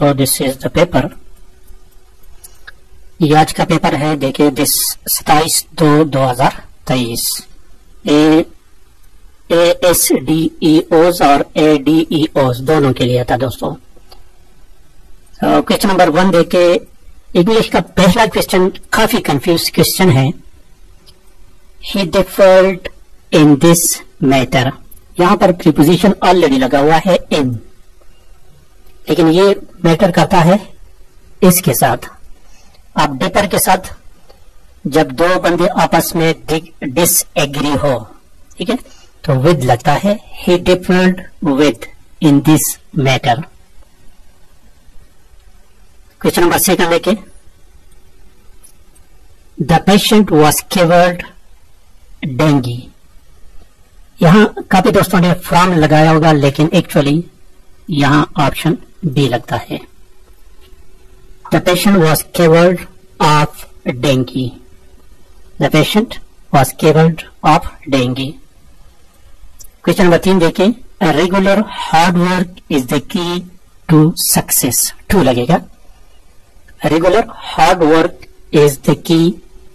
So this is the paper, ये आज का पेपर है। देखिए दिस 27/2/2023 ASDEOS और ADEOS दोनों के लिए था दोस्तों। क्वेश्चन नंबर 1 देखे, इंग्लिश का पहला क्वेश्चन काफी कंफ्यूज क्वेश्चन है। He differed in this matter, यहाँ पर प्रीपोजिशन ऑलरेडी लगा हुआ है in, लेकिन ये मैटर करता है इसके साथ। आप डिफर के साथ जब दो बंदे आपस में डिसएग्री हो, ठीक है, तो विद लगता है। He differed with in this matter। Question number 2 लेके, the patient was cured dengue. यहां काफी दोस्तों ने फ्रॉम लगाया होगा, लेकिन एक्चुअली यहां ऑप्शन बी लगता है। The patient was cured of dengue, the patient was cured of dengue. Question number 3 देखिए, regular hard work is the key to success, to लगेगा। Regular hard work is the key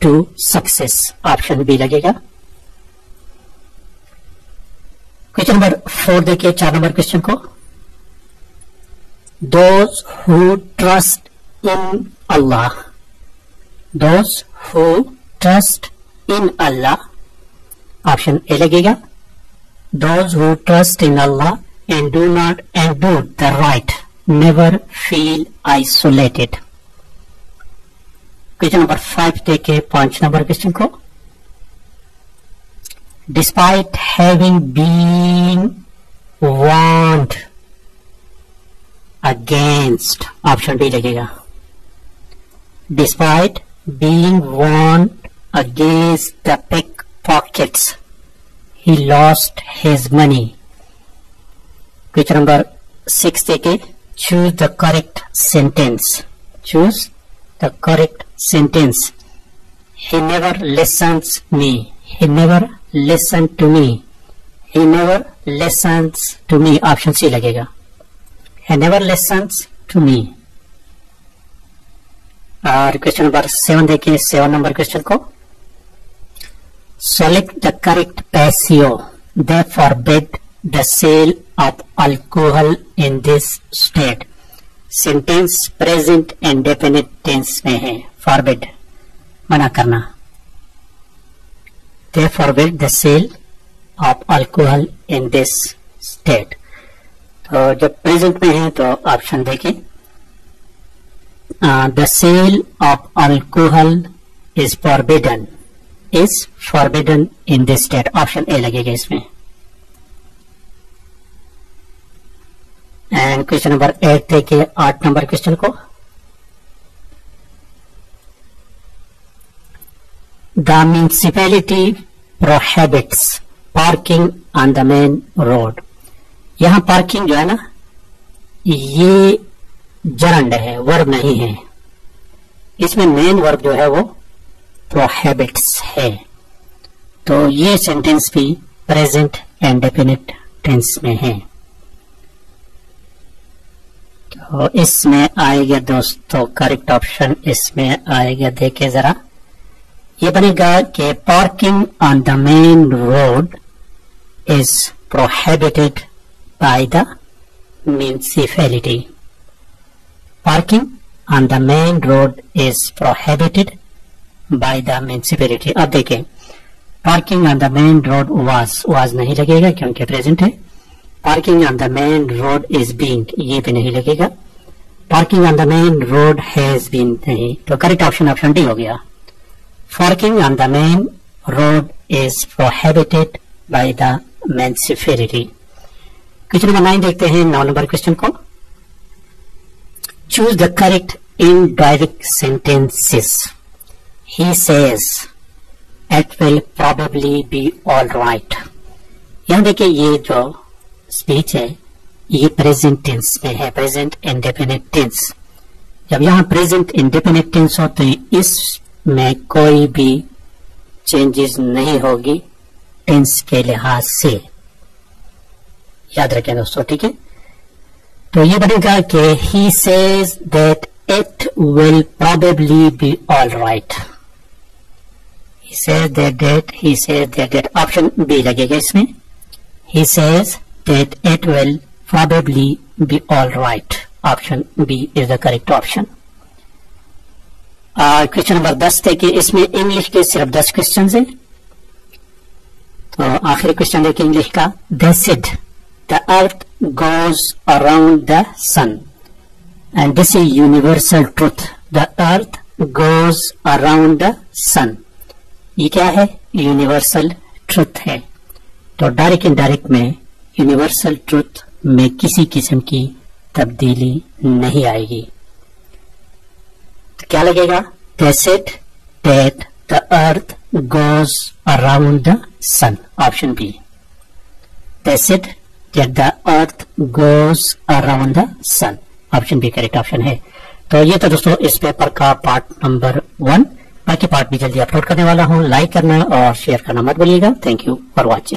to success, option B लगेगा। Question number 4 देखिए, 4 नंबर question को, those who trust in Allah, those who trust in Allah, option A लगेगा। Those who trust in Allah and do not and do the right never feel isolated. Question number 5 देखे, 5 नंबर question को, despite having been warned against, option B लगेगा। Despite being warned against the pick pockets he lost his money. Question number 6 देखे, choose the correct sentence, choose the correct sentence। He never listens me, he never listened to me, he never listens to me, option C लगेगा। He never listens to me। और question number 7 देखिए, 7 नंबर question को, select the correct patio that forbid the sale of alcohol in this state। Sentence present and definite tense में है, forbid मना करना, they forbid the sale of alcohol in this state. तो जब present में है तो ऑप्शन देखें, the sale of alcohol is forbidden in this state, option A लगेगा इसमें। एंड क्वेश्चन नंबर 8 देखे, 8 नंबर क्वेश्चन को, the municipality prohibits parking on the main road. यहां पार्किंग जो है ना, ये जरंड है, वर्ब नहीं है। इसमें मेन वर्ब जो है वो प्रोहिबिट्स है, तो ये सेंटेंस भी प्रेजेंट एंड डेफिनेट टेंस में है। तो इसमें आएगा दोस्तों करेक्ट ऑप्शन, इसमें आएगा, देखे जरा, ये बनेगा कि parking on the main road is prohibited by the municipality, parking on the main road is prohibited by the municipality. अब देखें, parking on the main road was नहीं लगेगा क्योंकि प्रेजेंट है। Parking on the main road is being, ये भी नहीं लगेगा। Parking on the main road has been नहीं, तो करेक्ट ऑप्शन ऑप्शन डी हो गया। Parking on the main road is prohibited by the municipality. Question number 9 देखते हैं, 9 नंबर क्वेश्चन को, choose the correct indirect sentences. He says it will probably be all right. यहाँ देखिए, ये जो स्पीच है ये प्रेजेंट टेंस में है, प्रेजेंट इंडेफिनिट टेंस। जब यहाँ प्रेजेंट इंडेफिनिट टेंस होते हैं, इसमें कोई भी चेंजेस नहीं होगी टेंस के लिहाज से, याद रखें दोस्तों, ठीक है। तो ये बनेगा कि he says that it will probably be all right. He says that he says that option B लगेगा इसमें. He says that it will probably be all right. Option B is the correct option. Question number 10 थे कि इसमें English के सिर्फ 10 question हैं. तो आखिरी क्वेश्चन देखिए इंग्लिश का. They said the earth goes around the sun, and this is universal truth. The earth goes around the sun. ये क्या है? यूनिवर्सल ट्रुथ है. तो डायरेक्ट इनडायरेक्ट में यूनिवर्सल ट्रुथ में किसी किस्म की तब्दीली नहीं आएगी. तो क्या लगेगा? They said that the earth goes around the sun. Option B. They said that the earth goes around the sun. Option B correct option है. तो ये तो दोस्तों इस पेपर का पार्ट नंबर 1. बाकी पार्ट भी जल्दी अपलोड करने वाला हूँ. लाइक करना और शेयर करना मत भूलिएगा. Thank you for watching.